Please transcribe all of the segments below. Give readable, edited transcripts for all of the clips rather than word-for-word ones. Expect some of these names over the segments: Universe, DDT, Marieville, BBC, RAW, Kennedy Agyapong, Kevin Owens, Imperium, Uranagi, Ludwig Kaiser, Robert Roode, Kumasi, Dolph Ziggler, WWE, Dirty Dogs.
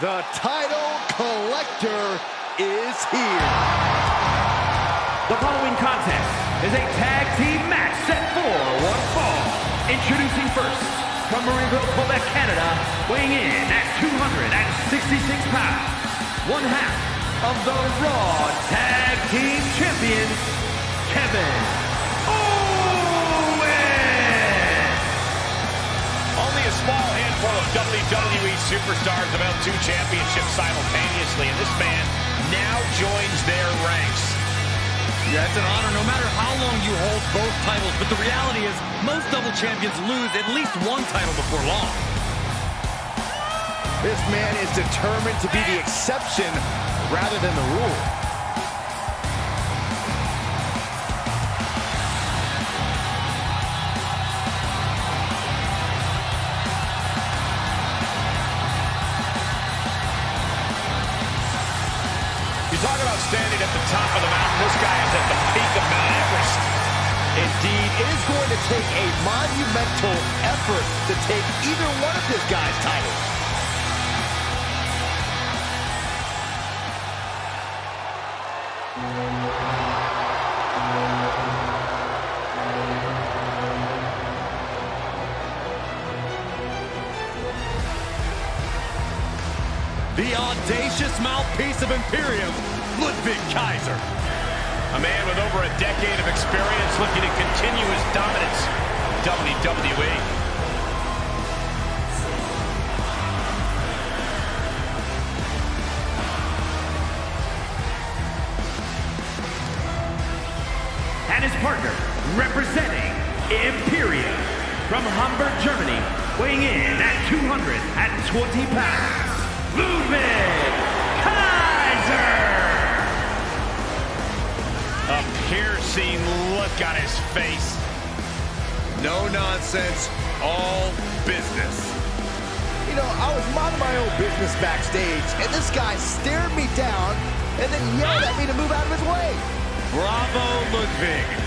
The title collector is here. The following contest is a tag team match set for one fall. Introducing first, from Marieville, Quebec, Canada, weighing in at 266 pounds, one half of the Raw Tag Team Champions, Kevin Owens! Only a small handful of WWE superstars have held two championships simultaneously, and this man now joins their ranks. Yeah, it's an honor no matter how long you hold both titles, but the reality is most double champions lose at least one title before long. This man is determined to be the exception rather than the rule. You talk about standing at the top of the mountain, this guy is at the peak of Mount Everest. Indeed, it is going to take a monumental effort to take either one of this guy's titles. The audacious mouthpiece of Imperium, Ludwig Kaiser. A man with over a decade of experience looking to continue his dominance in WWE. And his partner, representing Imperium, from Hamburg, Germany, weighing in at 220 pounds. Ludwig Kaiser! A piercing look on his face. No nonsense, all business. You know, I was minding my own business backstage, and this guy stared me down and then yelled at me to move out of his way. Bravo, Ludwig.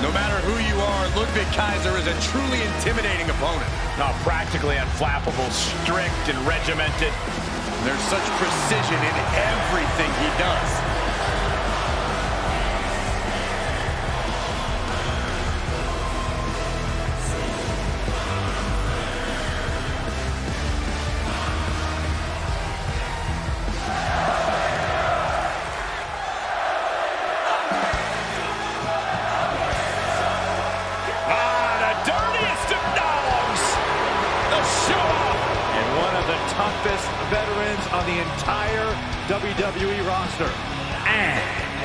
No matter who you are, Ludwig Kaiser is a truly intimidating opponent. Now, practically unflappable, strict and regimented. There's such precision in everything he does. Toughest veterans on the entire WWE roster. And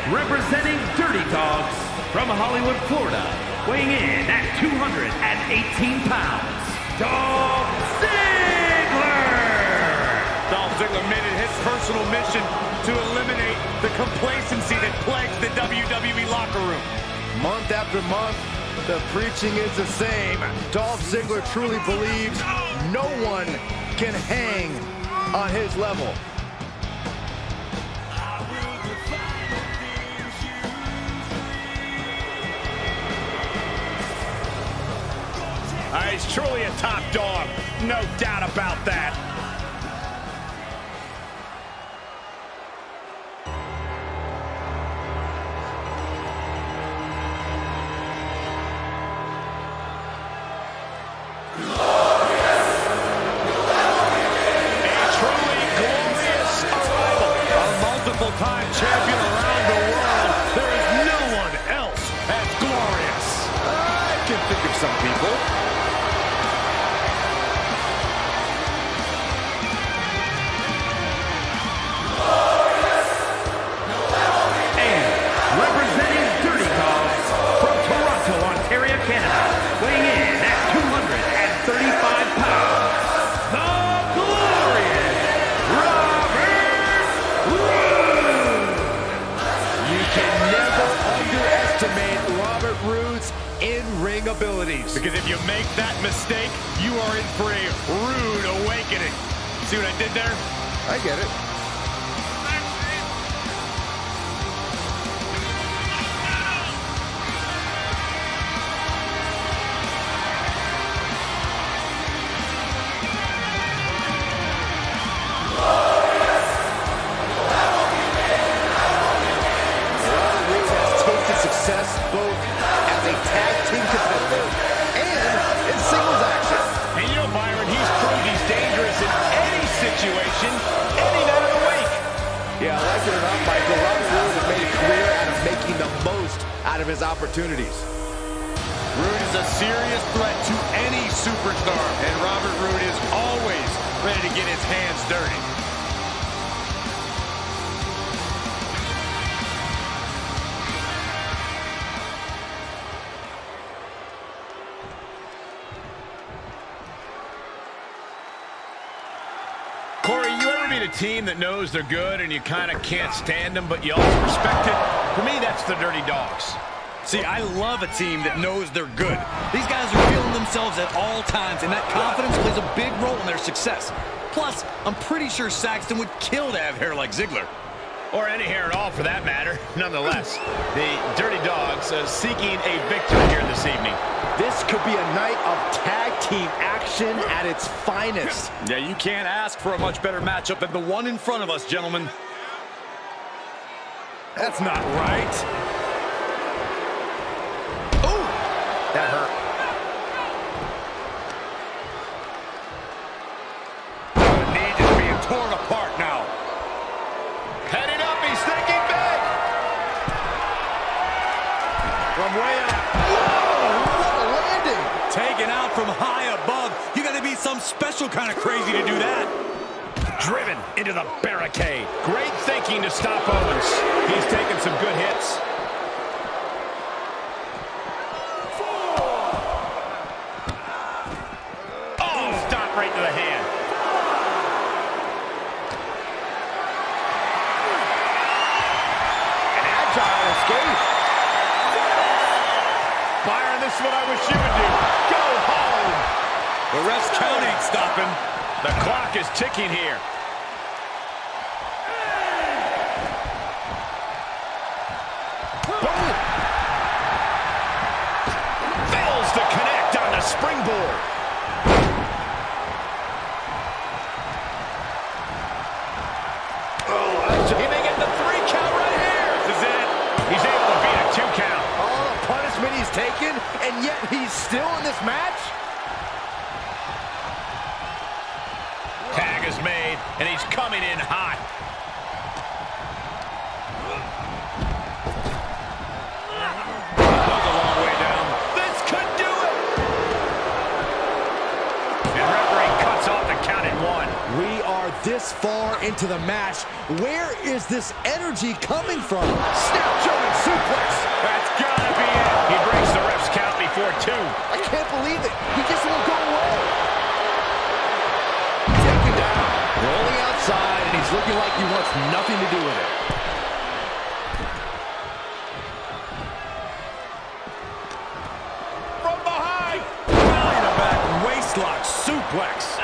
representing Dirty Dogs from Hollywood, Florida, weighing in at 218 pounds, Dolph Ziggler! Dolph Ziggler made it his personal mission to eliminate the complacency that plagues the WWE locker room. Month after month, the preaching is the same. Dolph Ziggler truly believes no one can hang on his level. He's truly a top dog, no doubt about that. Time champion around the world. There is no one else as glorious. I can think of some people. Glorious. And representing Dirty Dogs from Toronto, Ontario, Canada, weighing in at 235 pounds, the glorious Robert Roode. Robert Roode's in-ring abilities. Because if you make that mistake, you are in for a rude awakening. See what I did there? I get it. his opportunities. Roode is a serious threat to any superstar, and Robert Roode is always ready to get his hands dirty. A team that knows they're good and you kind of can't stand them, but you also respect it. For me, that's the Dirty Dogs. See, I love a team that knows they're good. These guys are feeling themselves at all times, and that confidence plays a big role in their success. Plus, I'm pretty sure Saxton would kill to have hair like Ziggler. Or any hair at all, for that matter. Nonetheless, the Dirty Dogs are seeking a victory here this evening. This could be a night of tag team action at its finest. Yeah, you can't ask for a much better matchup than the one in front of us, gentlemen. That's not right. Oh, that hurt. The knee is being torn apart now. Headed up, he's thinking back. From way out. Whoa! Taken out from high above. You gotta be some special kind of crazy to do that. Driven into the barricade. Great thinking to stop Owens. He's taken some good hits. Oh, stop right to the hand. An agile escape. Byron, this is what I wish you would do. The ref's count ain't stopping. The clock is ticking here. Boom! Fails to connect on the springboard. Oh, he may get the 3 count right here. This is it. He's able to beat a 2 count. All the punishment he's taken, and yet he's still in this match? Tag is made, and he's coming in hot. Look a long way down. This could do it! And referee cuts off the count at 1. We are this far into the match. Where is this energy coming from? Snap German suplex! That's gotta be it! He breaks the ref's count before 2. I can't believe it! He just won't go away! Rolling outside, and he's looking like he wants nothing to do with it. From behind! Belly to back, waistlock, suplex.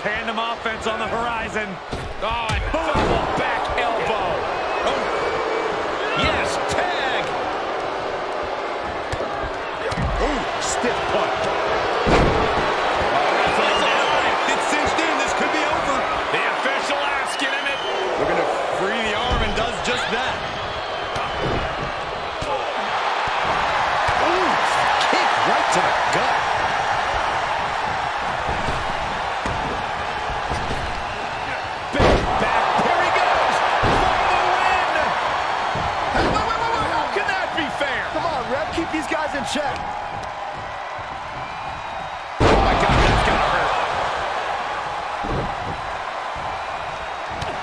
Tandem offense on the horizon. Oh, and double back elbow. Oh. Yes, tag. Ooh, stiff punch. It's cinched in. This could be over. The official asking him it. We're going to free the arm, and does just that. Ooh, kick right to the gut. These guys in check. Oh my God, that's gonna hurt.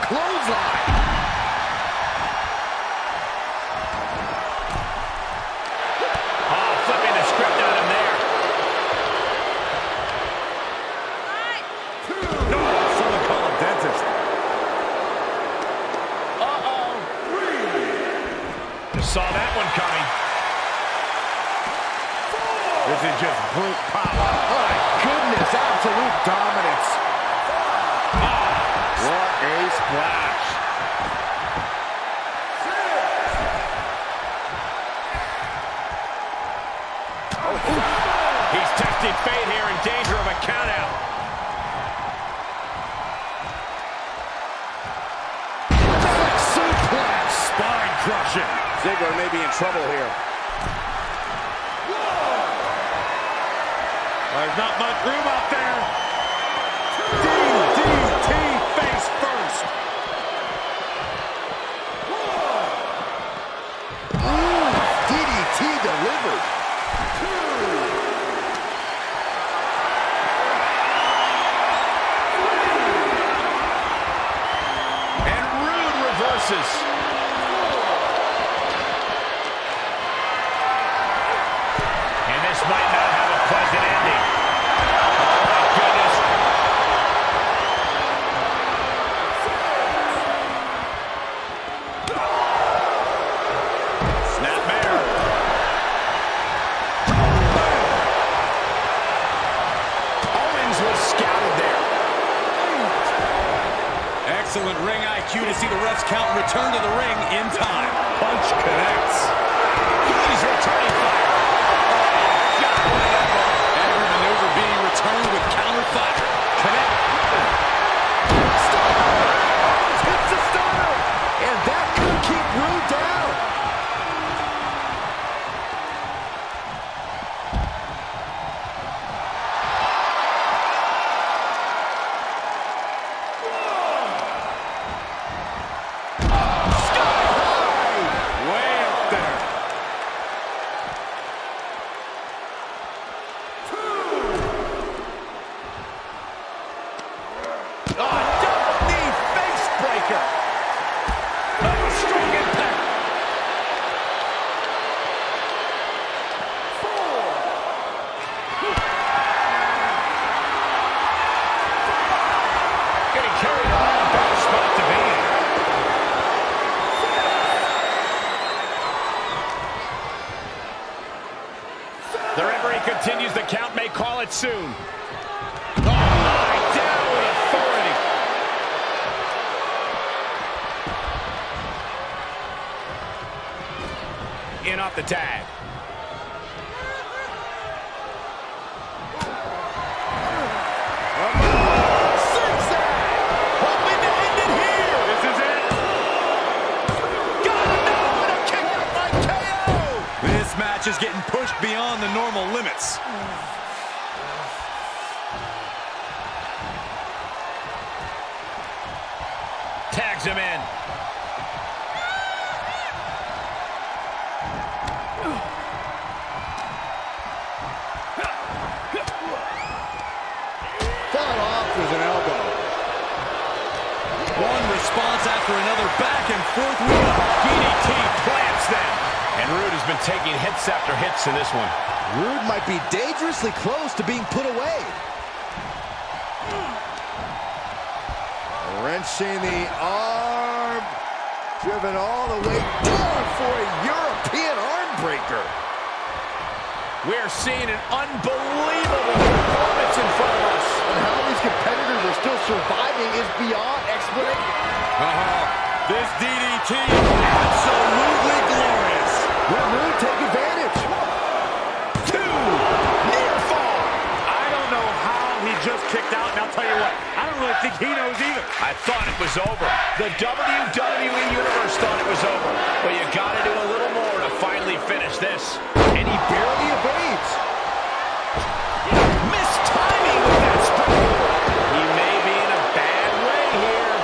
Clothesline. Oh, flipping the script on him there. No, someone call a dentist. Uh-oh. Just saw that one coming. This is just brute power. Oh, my goodness, absolute dominance. Oh, what a splash. He's testing fate here, in danger of a count-out. Suplex! Spine crushing. Ziggler may be in trouble here. Whoa. There's not much room out there. DDT face first. Ooh, DDT delivered. And Roode reverses. And this might not have a pleasant ending. Oh my goodness. Snapmare. Owens was scouted there. Excellent ring IQ to see the refs count and return to the ring in time. Punch connects. He's returning fire. Every maneuver being returned with counter fire. Connect. Stunner. Owens hits the stunner. And that could keep Roode down. Continues the count, may call it soon. Oh, my, down with authority. In off the tag. Zigzag! Hoping to end it here. This is it. Got it now, and a kick out by KO. This match is getting pushed beyond the normal limits. Tags him in. Fought off with an elbow. One response after another, back and forth. DDT plants them. And Roode has been taking hits after hits in this one. Roode might be dangerously close to being put away. Wrenching the arm. Driven all the way down for a European arm breaker. We're seeing an unbelievable performance in front of us. And how these competitors are still surviving is beyond explanation. This DDT, absolutely glorious. Will Roode take advantage? Two. Near fall. I don't know how he just kicked out, and I'll tell you what, I don't really think he knows either. I thought it was over. The WWE Universe thought it was over. But you gotta do a little more to finally finish this. And he barely evades. Missed timing with that springboard. He may be in a bad way here.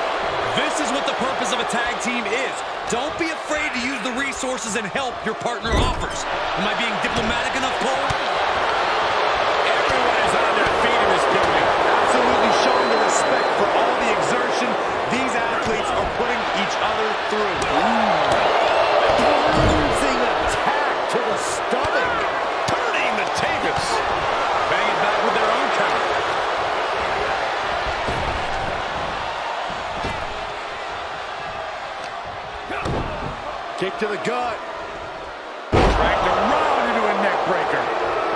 This is what the purpose of a tag team is. Don't be afraid to use the resources and help your partner offers. Am I being diplomatic enough, Cole? Everyone is on their feet in this building. Absolutely showing the respect for all the exertion these athletes are putting each other through. Bouncing attack to the stomach. Turning the tables. Banging back with their own counter. Kick to the gut. Dragged around into a neck breaker.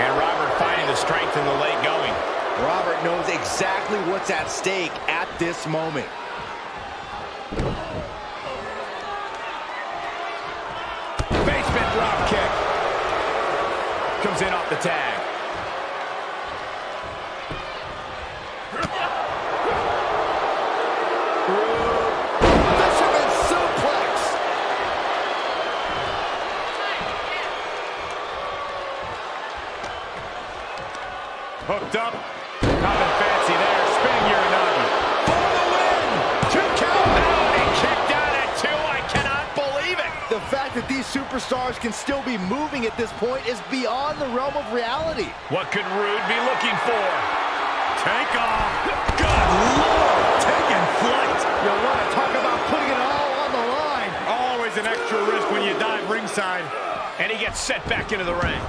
And Robert finding the strength in the leg going. Robert knows exactly what's at stake at this moment. Basement drop kick. comes in off the tag. Fisherman suplex. Hooked up. Nothing fancy there. Spinning Uranagi. For the win. Two count. Now he kicked out at two. I cannot believe it. The fact that these superstars can still be moving at this point is beyond the realm of reality. What could Roode be looking for? Take off. Good Lord. Taking flight. You want to talk about putting it all on the line. Always an extra risk when you dive ringside. And he gets set back into the ring.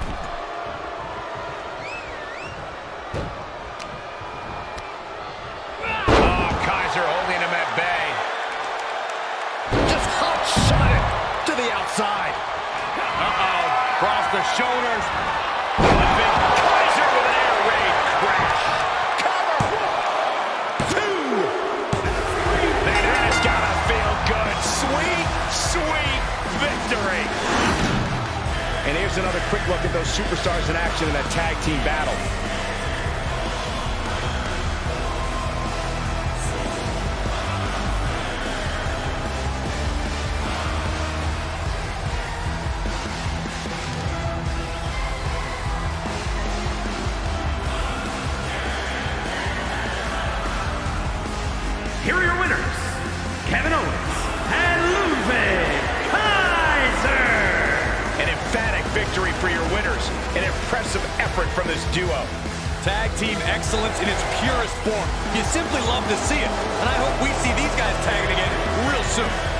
Outside. Uh-oh. Across the shoulders. Ludwig Kaiser with an air raid crash. Cover. 1, 2, 3. That has got to feel good. Sweet, sweet victory. And here's another quick look at those superstars in action in that tag team battle. Here are your winners, Kevin Owens and Ludwig Kaiser. An emphatic victory for your winners. An impressive effort from this duo. Tag team excellence in its purest form. You simply love to see it. And I hope we see these guys tagging again real soon.